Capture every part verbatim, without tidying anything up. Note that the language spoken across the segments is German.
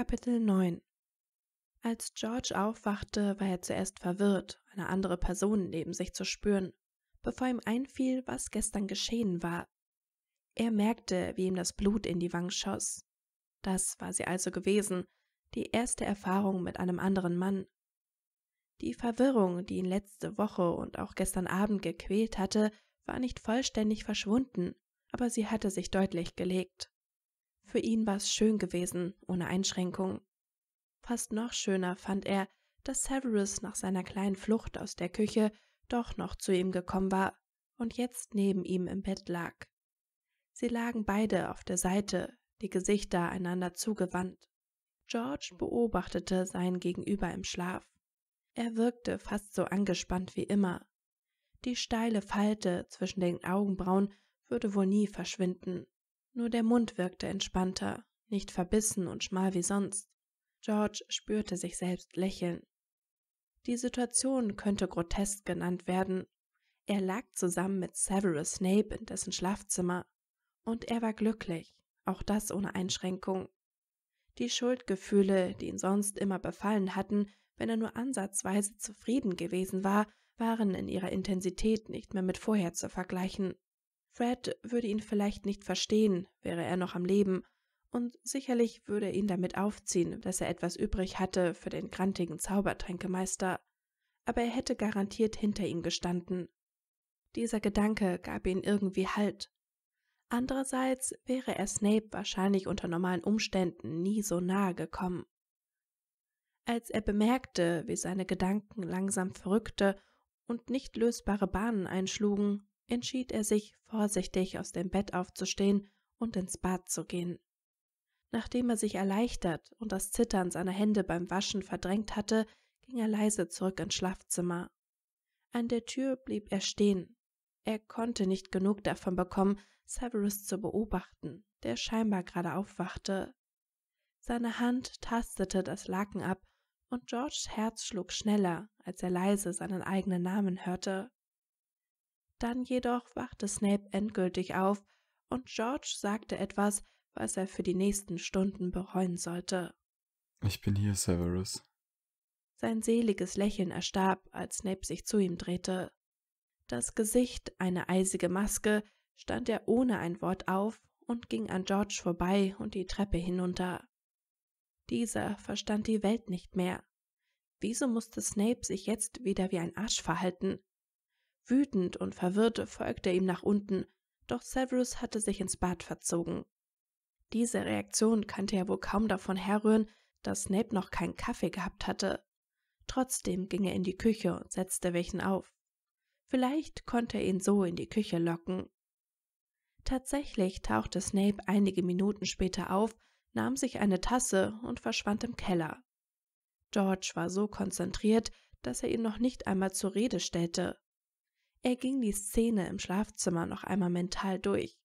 Kapitel neun Als George aufwachte, war er zuerst verwirrt, eine andere Person neben sich zu spüren, bevor ihm einfiel, was gestern geschehen war. Er merkte, wie ihm das Blut in die Wangen schoss. Das war sie also gewesen, die erste Erfahrung mit einem anderen Mann. Die Verwirrung, die ihn letzte Woche und auch gestern Abend gequält hatte, war nicht vollständig verschwunden, aber sie hatte sich deutlich gelegt. Für ihn war es schön gewesen, ohne Einschränkung. Fast noch schöner fand er, dass Severus nach seiner kleinen Flucht aus der Küche doch noch zu ihm gekommen war und jetzt neben ihm im Bett lag. Sie lagen beide auf der Seite, die Gesichter einander zugewandt. George beobachtete seinen Gegenüber im Schlaf. Er wirkte fast so angespannt wie immer. Die steile Falte zwischen den Augenbrauen würde wohl nie verschwinden. Nur der Mund wirkte entspannter, nicht verbissen und schmal wie sonst. George spürte sich selbst lächeln. Die Situation könnte grotesk genannt werden. Er lag zusammen mit Severus Snape in dessen Schlafzimmer. Und er war glücklich, auch das ohne Einschränkung. Die Schuldgefühle, die ihn sonst immer befallen hatten, wenn er nur ansatzweise zufrieden gewesen war, waren in ihrer Intensität nicht mehr mit vorher zu vergleichen. Fred würde ihn vielleicht nicht verstehen, wäre er noch am Leben, und sicherlich würde er ihn damit aufziehen, dass er etwas übrig hatte für den grantigen Zaubertränkemeister, aber er hätte garantiert hinter ihm gestanden. Dieser Gedanke gab ihm irgendwie Halt. Andererseits wäre er Snape wahrscheinlich unter normalen Umständen nie so nahe gekommen. Als er bemerkte, wie seine Gedanken langsam verrückte und nicht lösbare Bahnen einschlugen, entschied er sich, vorsichtig aus dem Bett aufzustehen und ins Bad zu gehen. Nachdem er sich erleichtert und das Zittern seiner Hände beim Waschen verdrängt hatte, ging er leise zurück ins Schlafzimmer. An der Tür blieb er stehen. Er konnte nicht genug davon bekommen, Severus zu beobachten, der scheinbar gerade aufwachte. Seine Hand tastete das Laken ab und Georges Herz schlug schneller, als er leise seinen eigenen Namen hörte. Dann jedoch wachte Snape endgültig auf und George sagte etwas, was er für die nächsten Stunden bereuen sollte. »Ich bin hier, Severus.« Sein seliges Lächeln erstarb, als Snape sich zu ihm drehte. Das Gesicht, eine eisige Maske, stand er ohne ein Wort auf und ging an George vorbei und die Treppe hinunter. Dieser verstand die Welt nicht mehr. Wieso musste Snape sich jetzt wieder wie ein Arsch verhalten? Wütend und verwirrt folgte er ihm nach unten, doch Severus hatte sich ins Bad verzogen. Diese Reaktion kannte er wohl kaum davon herrühren, dass Snape noch keinen Kaffee gehabt hatte. Trotzdem ging er in die Küche und setzte welchen auf. Vielleicht konnte er ihn so in die Küche locken. Tatsächlich tauchte Snape einige Minuten später auf, nahm sich eine Tasse und verschwand im Keller. George war so konzentriert, dass er ihn noch nicht einmal zur Rede stellte. Er ging die Szene im Schlafzimmer noch einmal mental durch.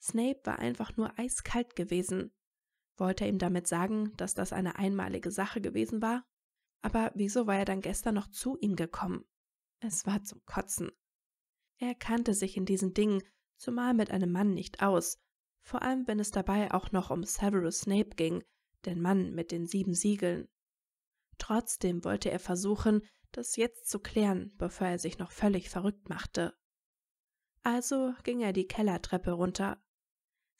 Snape war einfach nur eiskalt gewesen. Wollte er ihm damit sagen, dass das eine einmalige Sache gewesen war? Aber wieso war er dann gestern noch zu ihm gekommen? Es war zum Kotzen. Er kannte sich in diesen Dingen, zumal mit einem Mann, nicht aus, vor allem wenn es dabei auch noch um Severus Snape ging, den Mann mit den sieben Siegeln. Trotzdem wollte er versuchen, das jetzt zu klären, bevor er sich noch völlig verrückt machte. Also ging er die Kellertreppe runter.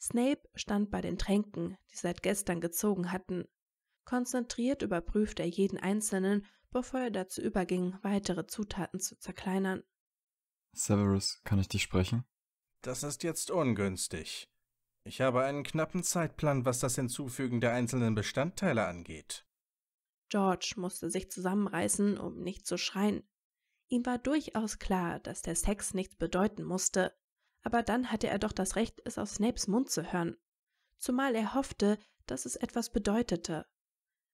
Snape stand bei den Tränken, die seit gestern gezogen hatten. Konzentriert überprüfte er jeden einzelnen, bevor er dazu überging, weitere Zutaten zu zerkleinern. »Severus, kann ich dich sprechen?« »Das ist jetzt ungünstig. Ich habe einen knappen Zeitplan, was das Hinzufügen der einzelnen Bestandteile angeht.« George musste sich zusammenreißen, um nicht zu schreien. Ihm war durchaus klar, dass der Sex nichts bedeuten musste, aber dann hatte er doch das Recht, es aus Snapes Mund zu hören, zumal er hoffte, dass es etwas bedeutete.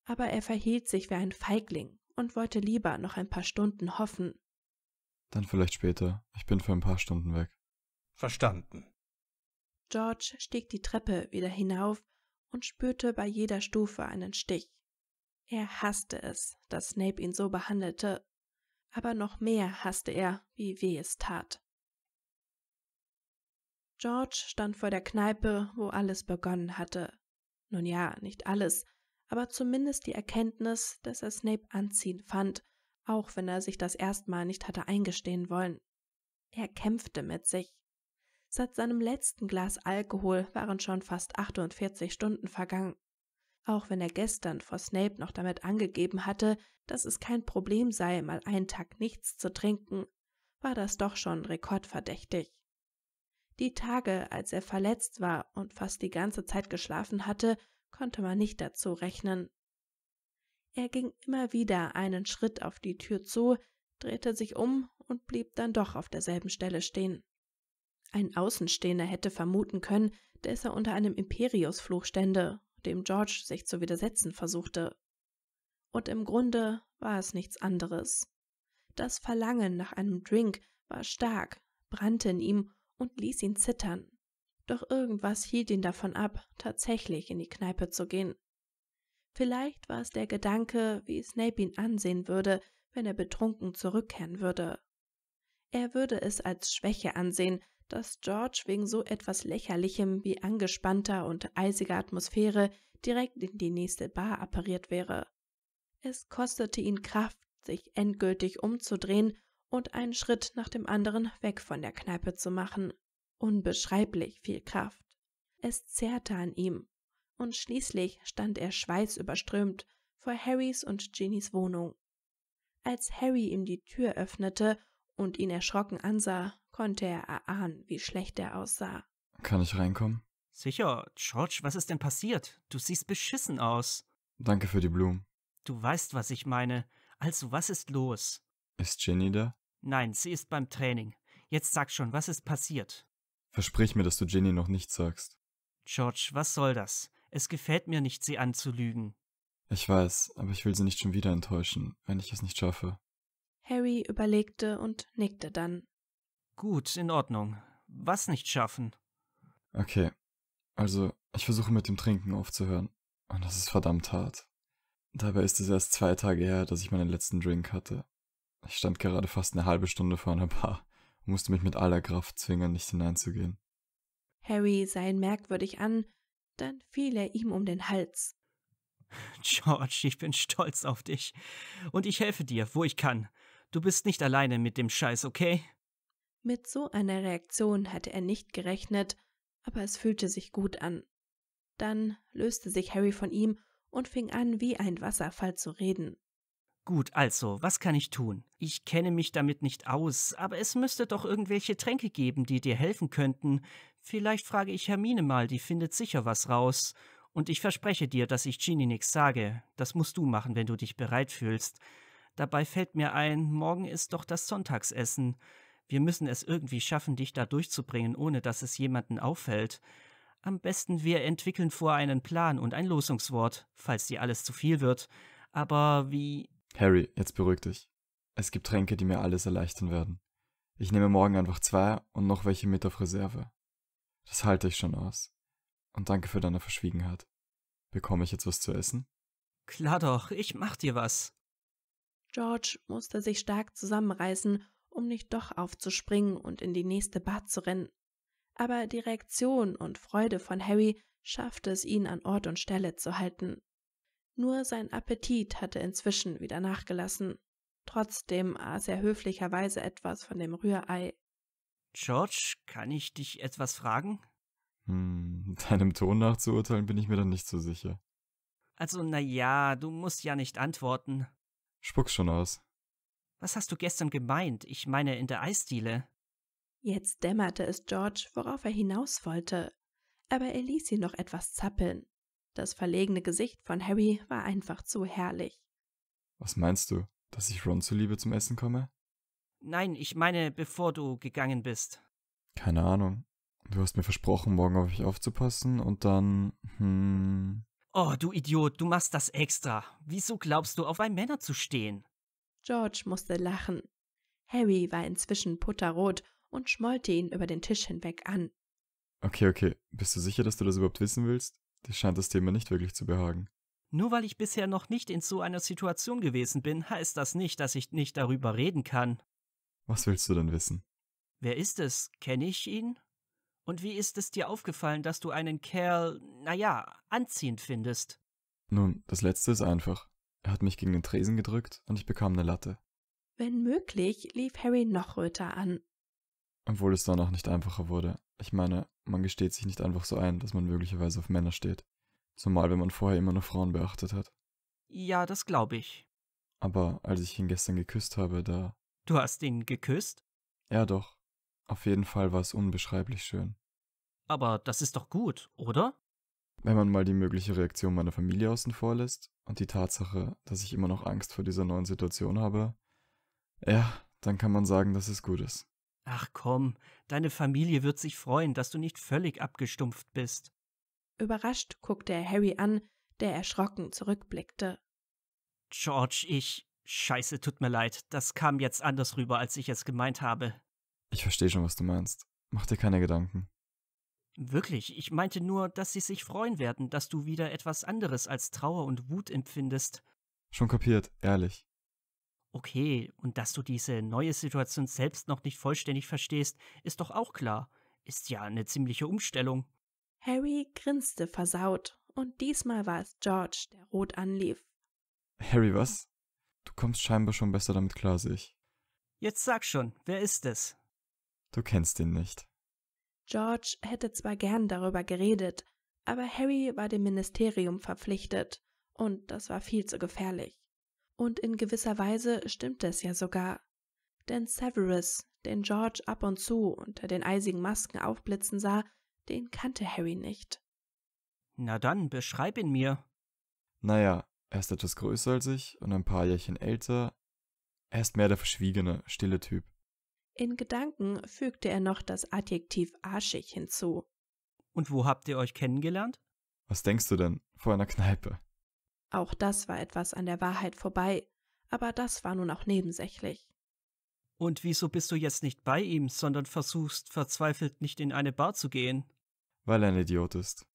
Aber er verhielt sich wie ein Feigling und wollte lieber noch ein paar Stunden hoffen. »Dann vielleicht später. Ich bin für ein paar Stunden weg.« »Verstanden.« George stieg die Treppe wieder hinauf und spürte bei jeder Stufe einen Stich. Er hasste es, dass Snape ihn so behandelte, aber noch mehr hasste er, wie weh es tat. George stand vor der Kneipe, wo alles begonnen hatte. Nun ja, nicht alles, aber zumindest die Erkenntnis, dass er Snape anziehend fand, auch wenn er sich das erstmal nicht hatte eingestehen wollen. Er kämpfte mit sich. Seit seinem letzten Glas Alkohol waren schon fast achtundvierzig Stunden vergangen. Auch wenn er gestern vor Snape noch damit angegeben hatte, dass es kein Problem sei, mal einen Tag nichts zu trinken, war das doch schon rekordverdächtig. Die Tage, als er verletzt war und fast die ganze Zeit geschlafen hatte, konnte man nicht dazu rechnen. Er ging immer wieder einen Schritt auf die Tür zu, drehte sich um und blieb dann doch auf derselben Stelle stehen. Ein Außenstehender hätte vermuten können, dass er unter einem Imperiusfluch stände, dem George sich zu widersetzen versuchte. Und im Grunde war es nichts anderes. Das Verlangen nach einem Drink war stark, brannte in ihm und ließ ihn zittern. Doch irgendwas hielt ihn davon ab, tatsächlich in die Kneipe zu gehen. Vielleicht war es der Gedanke, wie Snape ihn ansehen würde, wenn er betrunken zurückkehren würde. Er würde es als Schwäche ansehen, dass George wegen so etwas Lächerlichem wie angespannter und eisiger Atmosphäre direkt in die nächste Bar appariert wäre. Es kostete ihn Kraft, sich endgültig umzudrehen und einen Schritt nach dem anderen weg von der Kneipe zu machen. Unbeschreiblich viel Kraft. Es zehrte an ihm. Und schließlich stand er schweißüberströmt vor Harrys und Ginnys Wohnung. Als Harry ihm die Tür öffnete und ihn erschrocken ansah, konnte er erahnen, wie schlecht er aussah. Kann ich reinkommen? Sicher, George, was ist denn passiert? Du siehst beschissen aus. Danke für die Blumen. Du weißt, was ich meine. Also, was ist los? Ist Ginny da? Nein, sie ist beim Training. Jetzt sag schon, was ist passiert? Versprich mir, dass du Ginny noch nichts sagst. George, was soll das? Es gefällt mir nicht, sie anzulügen. Ich weiß, aber ich will sie nicht schon wieder enttäuschen, wenn ich es nicht schaffe. Harry überlegte und nickte dann. Gut, in Ordnung. Was nicht schaffen? Okay, also ich versuche mit dem Trinken aufzuhören. Und das ist verdammt hart. Dabei ist es erst zwei Tage her, dass ich meinen letzten Drink hatte. Ich stand gerade fast eine halbe Stunde vor einer Bar und musste mich mit aller Kraft zwingen, nicht hineinzugehen. Harry sah ihn merkwürdig an, dann fiel er ihm um den Hals. George, ich bin stolz auf dich. Und ich helfe dir, wo ich kann. Du bist nicht alleine mit dem Scheiß, okay? Mit so einer Reaktion hatte er nicht gerechnet, aber es fühlte sich gut an. Dann löste sich Harry von ihm und fing an, wie ein Wasserfall zu reden. Gut, also, was kann ich tun? Ich kenne mich damit nicht aus, aber es müsste doch irgendwelche Tränke geben, die dir helfen könnten. Vielleicht frage ich Hermine mal, die findet sicher was raus. Und ich verspreche dir, dass ich Ginny nichts sage. Das musst du machen, wenn du dich bereit fühlst. Dabei fällt mir ein, morgen ist doch das Sonntagsessen. Wir müssen es irgendwie schaffen, dich da durchzubringen, ohne dass es jemanden auffällt. Am besten wir entwickeln vorher einen Plan und ein Losungswort, falls dir alles zu viel wird. Aber wie... Harry, jetzt beruhig dich. Es gibt Tränke, die mir alles erleichtern werden. Ich nehme morgen einfach zwei und noch welche mit auf Reserve. Das halte ich schon aus. Und danke für deine Verschwiegenheit. Bekomme ich jetzt was zu essen? Klar doch, ich mach dir was. George musste sich stark zusammenreißen, um nicht doch aufzuspringen und in die nächste Bar zu rennen. Aber die Reaktion und Freude von Harry schaffte es, ihn an Ort und Stelle zu halten. Nur sein Appetit hatte inzwischen wieder nachgelassen. Trotzdem aß er höflicherweise etwas von dem Rührei. George, kann ich dich etwas fragen? Hm, deinem Ton nach zu urteilen, bin ich mir dann nicht so sicher. Also, naja, du musst ja nicht antworten. Spuck's schon aus. Was hast du gestern gemeint? Ich meine, in der Eisdiele. Jetzt dämmerte es George, worauf er hinaus wollte. Aber er ließ ihn noch etwas zappeln. Das verlegene Gesicht von Harry war einfach zu herrlich. Was meinst du, dass ich Ron zuliebe zum Essen komme? Nein, ich meine, bevor du gegangen bist. Keine Ahnung. Du hast mir versprochen, morgen auf mich aufzupassen und dann... Hm. Oh, du Idiot, du machst das extra. Wieso glaubst du, auf einen Männer zu stehen? George musste lachen. Harry war inzwischen putterrot und schmollte ihn über den Tisch hinweg an. Okay, okay. Bist du sicher, dass du das überhaupt wissen willst? Dir scheint das Thema nicht wirklich zu behagen. Nur weil ich bisher noch nicht in so einer Situation gewesen bin, heißt das nicht, dass ich nicht darüber reden kann. Was willst du denn wissen? Wer ist es? Kenne ich ihn? Und wie ist es dir aufgefallen, dass du einen Kerl, naja, anziehend findest? Nun, das Letzte ist einfach. Er hat mich gegen den Tresen gedrückt und ich bekam eine Latte. Wenn möglich, lief Harry noch röter an. Obwohl es danach nicht einfacher wurde. Ich meine, man gesteht sich nicht einfach so ein, dass man möglicherweise auf Männer steht. Zumal, wenn man vorher immer nur Frauen beachtet hat. Ja, das glaube ich. Aber als ich ihn gestern geküsst habe, da... Du hast ihn geküsst? Ja, doch. Auf jeden Fall war es unbeschreiblich schön. Aber das ist doch gut, oder? Wenn man mal die mögliche Reaktion meiner Familie außen vor lässt und die Tatsache, dass ich immer noch Angst vor dieser neuen Situation habe... Ja, dann kann man sagen, dass es gut ist. Ach komm, deine Familie wird sich freuen, dass du nicht völlig abgestumpft bist. Überrascht guckte er Harry an, der erschrocken zurückblickte. George, ich... Scheiße, tut mir leid, das kam jetzt anders rüber, als ich es gemeint habe. Ich verstehe schon, was du meinst. Mach dir keine Gedanken. Wirklich, ich meinte nur, dass sie sich freuen werden, dass du wieder etwas anderes als Trauer und Wut empfindest. Schon kapiert, ehrlich. Okay, und dass du diese neue Situation selbst noch nicht vollständig verstehst, ist doch auch klar. Ist ja eine ziemliche Umstellung. Harry grinste versaut, und diesmal war es George, der rot anlief. Harry, was? Du kommst scheinbar schon besser damit klar, sehe ich. Jetzt sag schon, wer ist es? Du kennst ihn nicht. George hätte zwar gern darüber geredet, aber Harry war dem Ministerium verpflichtet, und das war viel zu gefährlich. Und in gewisser Weise stimmte es ja sogar. Denn Severus, den George ab und zu unter den eisigen Masken aufblitzen sah, den kannte Harry nicht. Na dann, beschreib ihn mir. Naja, er ist etwas größer als ich und ein paar Jährchen älter. Er ist mehr der verschwiegene, stille Typ. In Gedanken fügte er noch das Adjektiv arschig hinzu. Und wo habt ihr euch kennengelernt? Was denkst du denn? Vor einer Kneipe. Auch das war etwas an der Wahrheit vorbei, aber das war nun auch nebensächlich. Und wieso bist du jetzt nicht bei ihm, sondern versuchst verzweifelt nicht in eine Bar zu gehen? Weil er ein Idiot ist.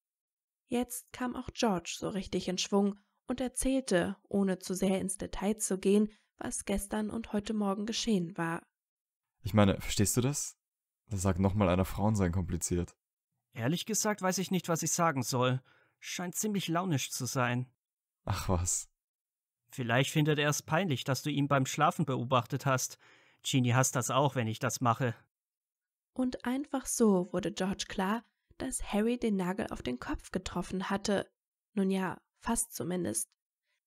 Jetzt kam auch George so richtig in Schwung und erzählte, ohne zu sehr ins Detail zu gehen, was gestern und heute Morgen geschehen war. Ich meine, verstehst du das? Da sagt nochmal einer, Frauen seien kompliziert. Ehrlich gesagt weiß ich nicht, was ich sagen soll. Scheint ziemlich launisch zu sein. Ach was. Vielleicht findet er es peinlich, dass du ihn beim Schlafen beobachtet hast. Ginny hasst das auch, wenn ich das mache. Und einfach so wurde George klar, dass Harry den Nagel auf den Kopf getroffen hatte. Nun ja, fast zumindest.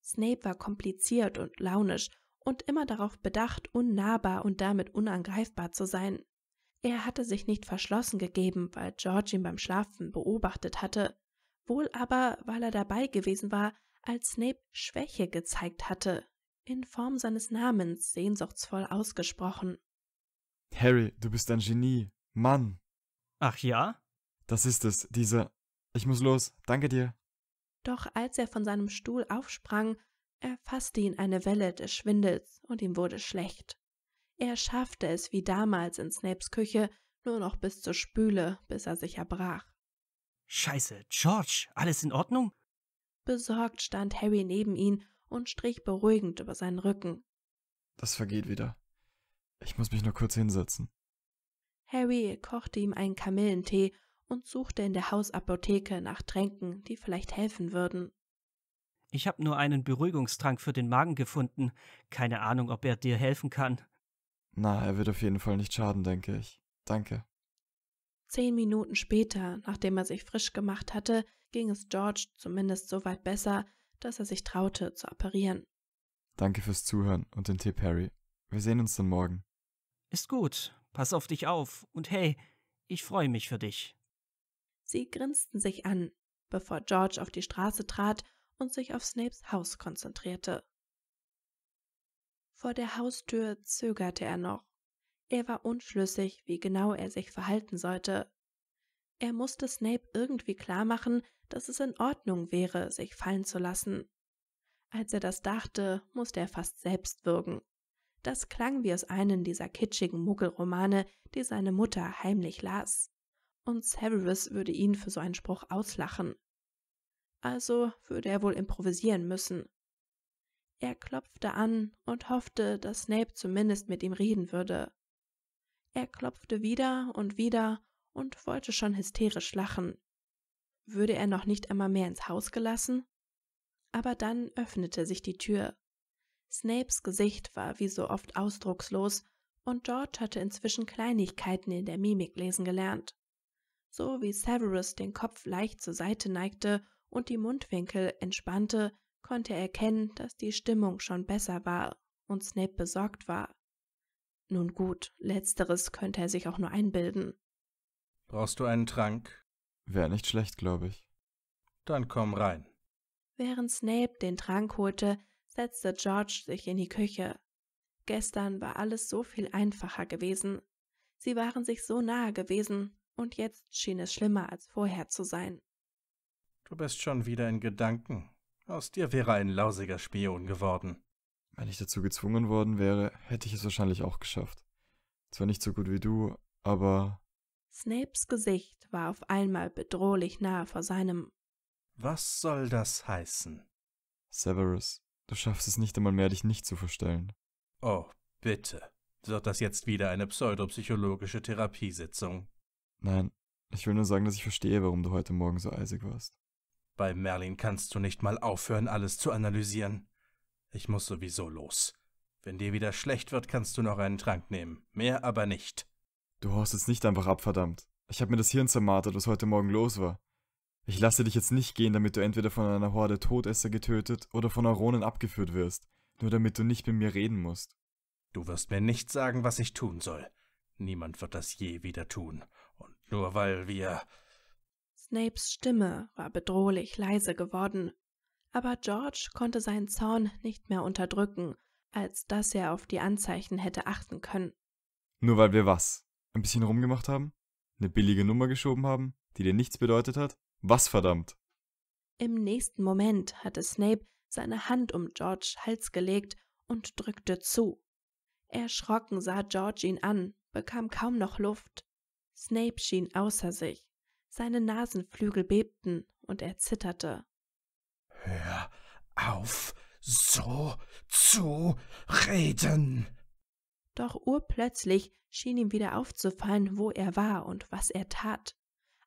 Snape war kompliziert und launisch und immer darauf bedacht, unnahbar und damit unangreifbar zu sein. Er hatte sich nicht verschlossen gegeben, weil George ihn beim Schlafen beobachtet hatte. Wohl aber, weil er dabei gewesen war, als Snape Schwäche gezeigt hatte, in Form seines Namens sehnsuchtsvoll ausgesprochen. Harry, du bist ein Genie, Mann. Ach ja? Das ist es, diese... Ich muss los, danke dir. Doch als er von seinem Stuhl aufsprang, erfasste ihn eine Welle des Schwindels und ihm wurde schlecht. Er schaffte es wie damals in Snapes Küche, nur noch bis zur Spüle, bis er sich erbrach. Scheiße, George, alles in Ordnung? Besorgt stand Harry neben ihn und strich beruhigend über seinen Rücken. Das vergeht wieder. Ich muss mich nur kurz hinsetzen. Harry kochte ihm einen Kamillentee und suchte in der Hausapotheke nach Tränken, die vielleicht helfen würden. Ich habe nur einen Beruhigungstrank für den Magen gefunden. Keine Ahnung, ob er dir helfen kann. Na, er wird auf jeden Fall nicht schaden, denke ich. Danke. Zehn Minuten später, nachdem er sich frisch gemacht hatte, ging es George zumindest so weit besser, dass er sich traute, zu apparieren. Danke fürs Zuhören und den Tipp, Harry. Wir sehen uns dann morgen. Ist gut. Pass auf dich auf. Und hey, ich freue mich für dich. Sie grinsten sich an, bevor George auf die Straße trat und sich auf Snapes Haus konzentrierte. Vor der Haustür zögerte er noch. Er war unschlüssig, wie genau er sich verhalten sollte. Er musste Snape irgendwie klarmachen, dass es in Ordnung wäre, sich fallen zu lassen. Als er das dachte, musste er fast selbst würgen. Das klang wie aus einem dieser kitschigen Muggelromane, die seine Mutter heimlich las. Und Severus würde ihn für so einen Spruch auslachen. Also würde er wohl improvisieren müssen. Er klopfte an und hoffte, dass Snape zumindest mit ihm reden würde. Er klopfte wieder und wieder und wollte schon hysterisch lachen. Würde er noch nicht einmal mehr ins Haus gelassen? aber dann öffnete sich die Tür. Snapes Gesicht war wie so oft ausdruckslos und George hatte inzwischen Kleinigkeiten in der Mimik lesen gelernt. So wie Severus den Kopf leicht zur Seite neigte und die Mundwinkel entspannte, konnte er erkennen, dass die Stimmung schon besser war und Snape besorgt war. Nun gut, letzteres könnte er sich auch nur einbilden. Brauchst du einen Trank? Wäre nicht schlecht, glaube ich. Dann komm rein. Während Snape den Trank holte, setzte George sich in die Küche. Gestern war alles so viel einfacher gewesen. Sie waren sich so nahe gewesen und jetzt schien es schlimmer als vorher zu sein. Du bist schon wieder in Gedanken. Aus dir wäre ein lausiger Spion geworden. Wenn ich dazu gezwungen worden wäre, hätte ich es wahrscheinlich auch geschafft. Zwar nicht so gut wie du, aber... Snapes Gesicht war auf einmal bedrohlich nahe vor seinem. Was soll das heißen? Severus, du schaffst es nicht einmal mehr, dich nicht zu verstellen. Oh, bitte. Wird das jetzt wieder eine pseudopsychologische Therapiesitzung? Nein, ich will nur sagen, dass ich verstehe, warum du heute Morgen so eisig warst. Bei Merlin kannst du nicht mal aufhören, alles zu analysieren. Ich muss sowieso los. Wenn dir wieder schlecht wird, kannst du noch einen Trank nehmen. Mehr aber nicht. Du haust jetzt nicht einfach ab, verdammt. Ich habe mir das Hirn zermartert, was heute Morgen los war. Ich lasse dich jetzt nicht gehen, damit du entweder von einer Horde Todesser getötet oder von Neuronen abgeführt wirst, nur damit du nicht mit mir reden musst. Du wirst mir nicht sagen, was ich tun soll. Niemand wird das je wieder tun. Und nur weil wir... Snapes Stimme war bedrohlich leise geworden. Aber George konnte seinen Zorn nicht mehr unterdrücken, als dass er auf die Anzeichen hätte achten können. Nur weil wir was? Ein bisschen rumgemacht haben? Eine billige Nummer geschoben haben, die dir nichts bedeutet hat? Was verdammt? Im nächsten Moment hatte Snape seine Hand um Georges Hals gelegt und drückte zu. Erschrocken sah George ihn an, bekam kaum noch Luft. Snape schien außer sich. Seine Nasenflügel bebten und er zitterte. Hör auf, so zu reden! Doch urplötzlich schien ihm wieder aufzufallen, wo er war und was er tat.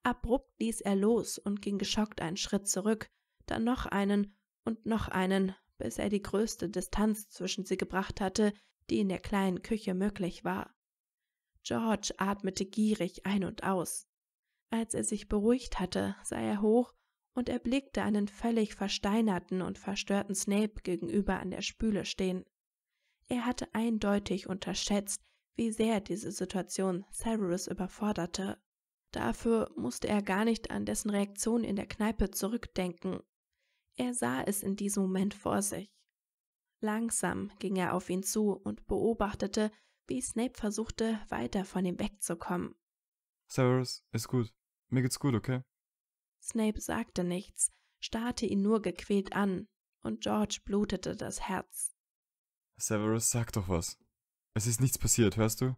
Abrupt ließ er los und ging geschockt einen Schritt zurück, dann noch einen und noch einen, bis er die größte Distanz zwischen sie gebracht hatte, die in der kleinen Küche möglich war. George atmete gierig ein und aus. Als er sich beruhigt hatte, sah er hoch und erblickte einen völlig versteinerten und verstörten Snape gegenüber an der Spüle stehen. Er hatte eindeutig unterschätzt, wie sehr diese Situation Severus überforderte. Dafür musste er gar nicht an dessen Reaktion in der Kneipe zurückdenken. Er sah es in diesem Moment vor sich. Langsam ging er auf ihn zu und beobachtete, wie Snape versuchte, weiter von ihm wegzukommen. Severus, ist gut. Mir geht's gut, okay? Snape sagte nichts, starrte ihn nur gequält an, und George blutete das Herz. Severus, sag doch was. Es ist nichts passiert, hörst du?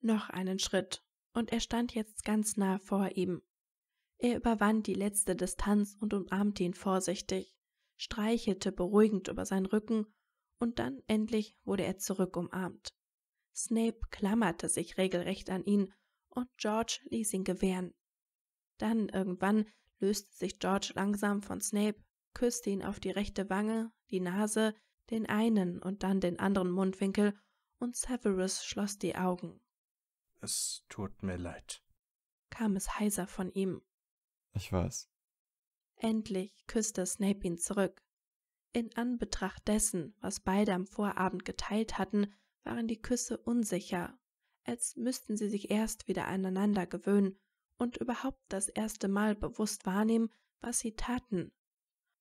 Noch einen Schritt, und er stand jetzt ganz nah vor ihm. Er überwand die letzte Distanz und umarmte ihn vorsichtig, streichelte beruhigend über seinen Rücken, und dann endlich wurde er zurückumarmt. Snape klammerte sich regelrecht an ihn, und George ließ ihn gewähren. Dann irgendwann löste sich George langsam von Snape, küsste ihn auf die rechte Wange, die Nase, den einen und dann den anderen Mundwinkel, und Severus schloss die Augen. »Es tut mir leid«, kam es heiser von ihm. »Ich weiß.« Endlich küsste Snape ihn zurück. In Anbetracht dessen, was beide am Vorabend geteilt hatten, waren die Küsse unsicher, als müssten sie sich erst wieder aneinander gewöhnen und überhaupt das erste Mal bewusst wahrnehmen, was sie taten.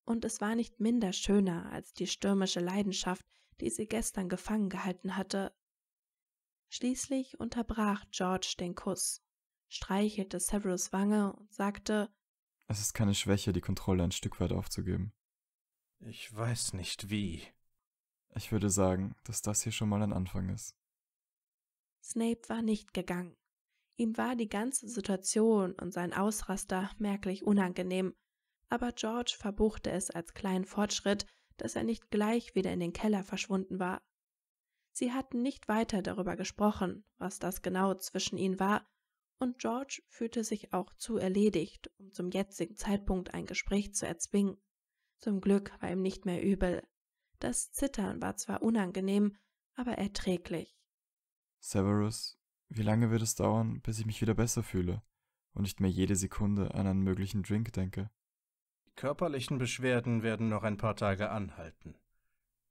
Und es war nicht minder schöner als die stürmische Leidenschaft, die sie gestern gefangen gehalten hatte. Schließlich unterbrach George den Kuss, streichelte Severus' Wange und sagte, »Es ist keine Schwäche, die Kontrolle ein Stück weit aufzugeben.« »Ich weiß nicht wie.« »Ich würde sagen, dass das hier schon mal ein Anfang ist.« Snape war nicht gegangen. Ihm war die ganze Situation und sein Ausraster merklich unangenehm, aber George verbuchte es als kleinen Fortschritt, dass er nicht gleich wieder in den Keller verschwunden war. Sie hatten nicht weiter darüber gesprochen, was das genau zwischen ihnen war, und George fühlte sich auch zu erledigt, um zum jetzigen Zeitpunkt ein Gespräch zu erzwingen. Zum Glück war ihm nicht mehr übel. Das Zittern war zwar unangenehm, aber erträglich. Severus, wie lange wird es dauern, bis ich mich wieder besser fühle und nicht mehr jede Sekunde an einen möglichen Drink denke? Die körperlichen Beschwerden werden noch ein paar Tage anhalten.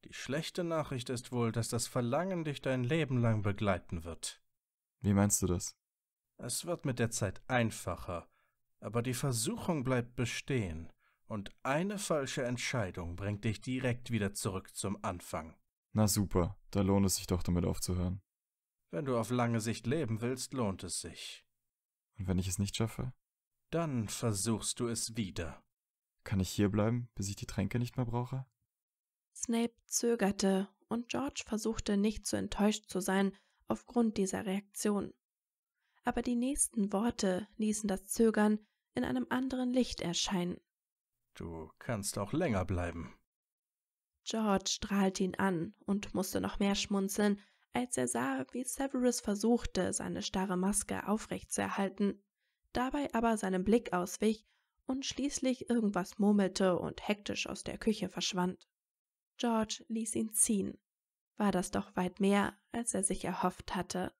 Die schlechte Nachricht ist wohl, dass das Verlangen dich dein Leben lang begleiten wird. Wie meinst du das? Es wird mit der Zeit einfacher, aber die Versuchung bleibt bestehen und eine falsche Entscheidung bringt dich direkt wieder zurück zum Anfang. Na super, da lohnt es sich doch, damit aufzuhören. Wenn du auf lange Sicht leben willst, lohnt es sich. Und wenn ich es nicht schaffe? Dann versuchst du es wieder. Kann ich hierbleiben, bis ich die Tränke nicht mehr brauche? Snape zögerte und George versuchte nicht zu enttäuscht zu sein aufgrund dieser Reaktion. Aber die nächsten Worte ließen das Zögern in einem anderen Licht erscheinen. Du kannst auch länger bleiben. George strahlte ihn an und musste noch mehr schmunzeln, als er sah, wie Severus versuchte, seine starre Maske aufrecht zu erhalten, dabei aber seinem Blick auswich und schließlich irgendwas murmelte und hektisch aus der Küche verschwand. George ließ ihn ziehen. War das doch weit mehr, als er sich erhofft hatte.